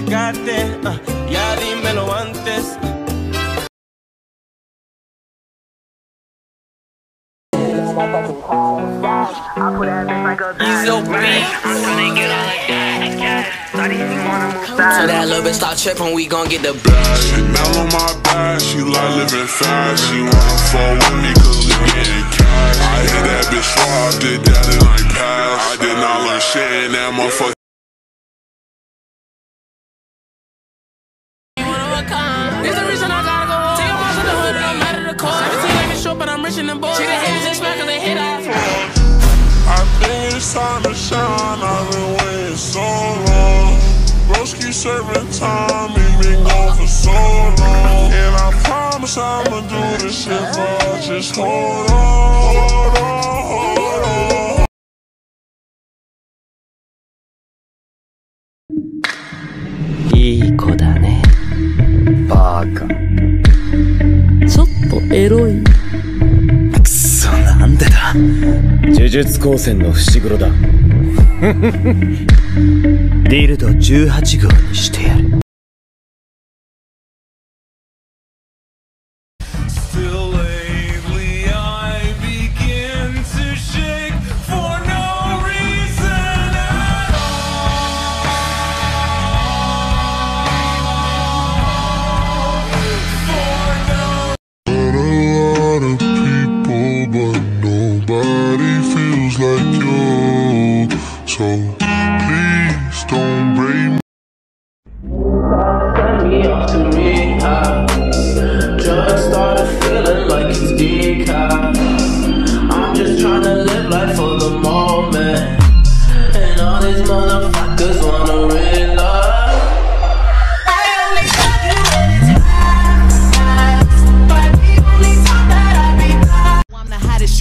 pegarte, ya dímelo antes. He's so big. I'm gonna get all like that. So that little bitch stop trippin', we gon' get the bash. Now on my back, she like living fast. She wanna fall with me cause we getting cash. I hit that bitch raw, did that and I passed. I did not learn shit in that motherfucker. I think it's time to shine, I've been waiting so long. Broski serving time, we been gone for so long. And I promise I'ma do this shit for us, just hold on, hold on, hold on. Good girl, right? Baka. A little erotic. なんでだ。呪術高専の伏黒だ。ディルド18号にしてやる。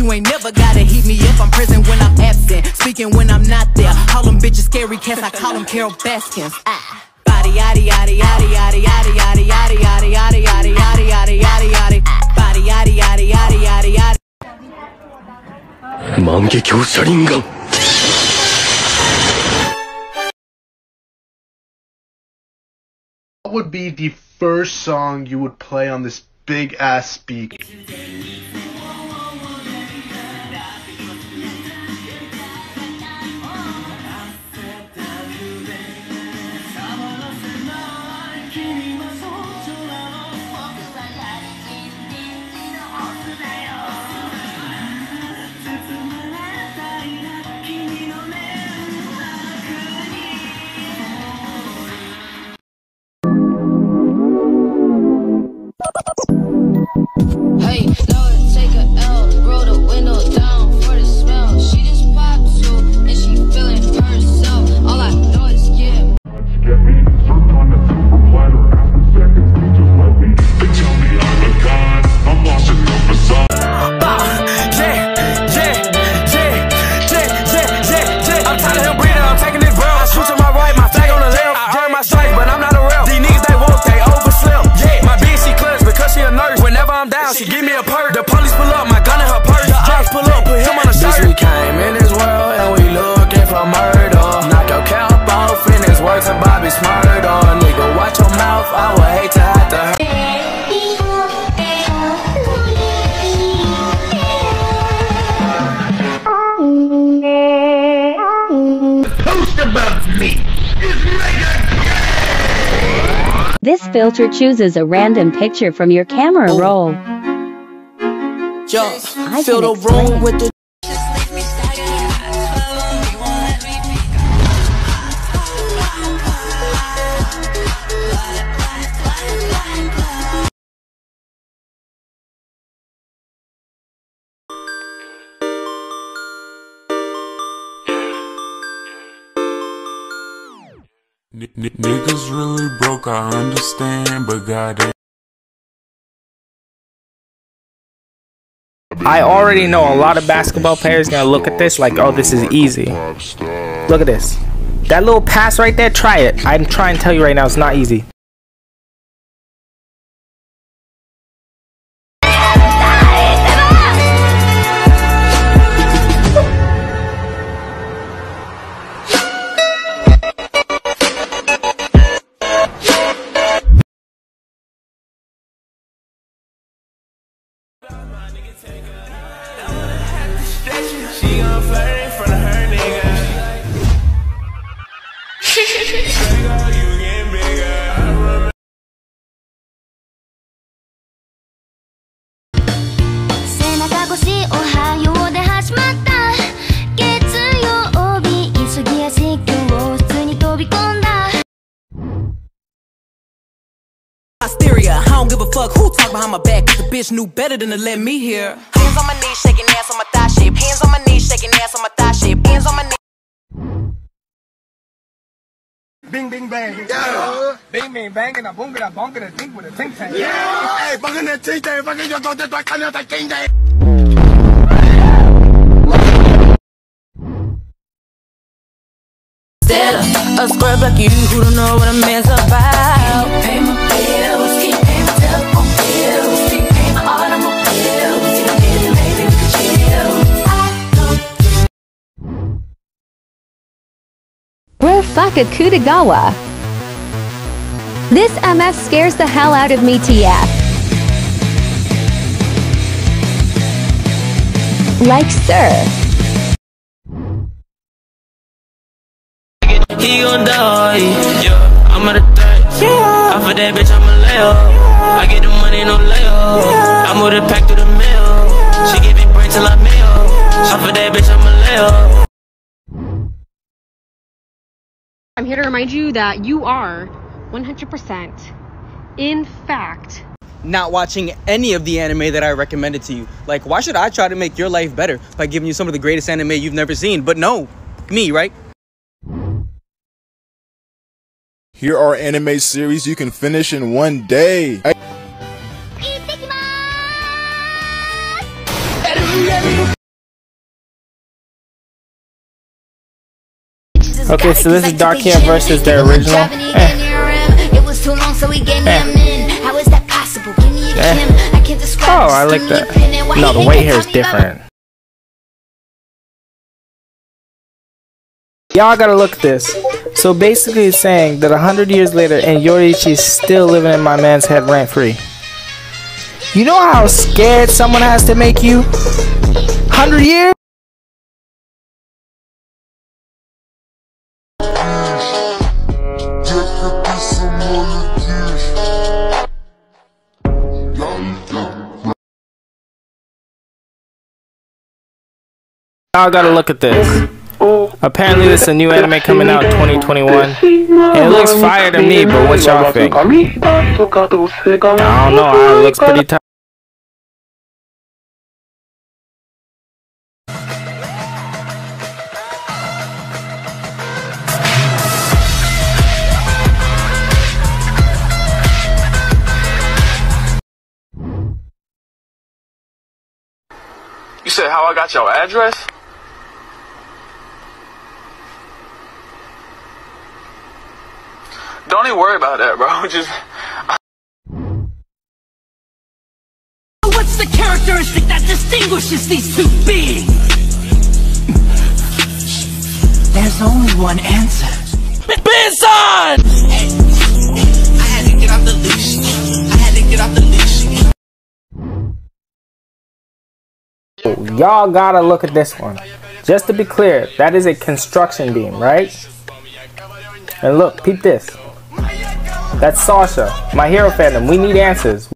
You ain't never gotta heat me up. I'm present when I'm absent, speaking when I'm not there. Call them bitches scary cats, I call them Carole Baskin. Body yaddy yaddy yaddy yaddy yaddy yaddy yaddy yaddy yaddy yaddy yaddy yaddy yaddy. Body yaddy yaddy yaddy yaddy yaddy. Mangekyou Sharingan. What would be the first song you would play on this big ass speaker? This filter chooses a random picture from your camera roll. Just fill the room with the. Niggas really broke, I understand, but goddamn. I already know a lot of basketball players gonna look at this like, oh, this is easy. Look at this. That little pass right there, try it. I'm trying to tell you right now, it's not easy. I don't give a fuck who talk behind my back, 'cause the bitch knew better than to let me hear. Hands on my knees, shaking ass on my thigh shape. Hands on my knees, shaking ass on my thigh shape. Hands on my knees. Bing, bing, bang. Yeah. Bing, bing, bang, and I boom, and I bonk, and I think with a think tank. Yeah. Hey, fucking that think tank, fucking your daughter, I can't that think tank. Still a scrub like you who don't know what a man's about. Pay my bills, keep paying my telephone bills, keep paying my automobiles. You don't need to make me chill. We're fucking Kutagawa. This MF scares the hell out of me TF. Like sir. He gon' die, yeah, I'm at a third, yeah. Off of that bitch, I'ma lay off, yeah. I get the money, no layoff, yeah. I move the pack through the mail, yeah. She give me bread till I mail, yeah. Off of that bitch, I'ma lay off. I'm here to remind you that you are 100% in fact not watching any of the anime that I recommended to you. Like, why should I try to make your life better by giving you some of the greatest anime you've never seen? But no, me, right? Here are anime series you can finish in one day. Okay, so this is Dark Hair versus the original. It was too long, so we gave him in. How is that possible? Give me a gem. I can't describe. Oh, I like that. No, the white hair is different. Y'all gotta look at this. So basically it's saying that 100 years later and Yoriichi's still living in my man's head rent free. You know how scared someone has to make you? 100 years? Y'all gotta look at this. Apparently this is a new anime coming out in 2021, and it looks fire to me, but what y'all think? I don't know, it looks pretty tight. You said how I got your address? Don't even worry about that, bro. Just. What's the characteristic that distinguishes these two beings? There's only one answer. Benson! I had to get off the leash. I had to get off the leash. Y'all gotta look at this one. Just to be clear, that is a construction beam, right? And look, peep this. That's Sasha, my hero fandom. We need answers.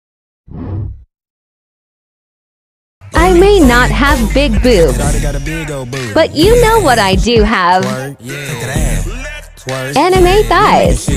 I may not have big boobs, but you know what I do have. Anime thighs.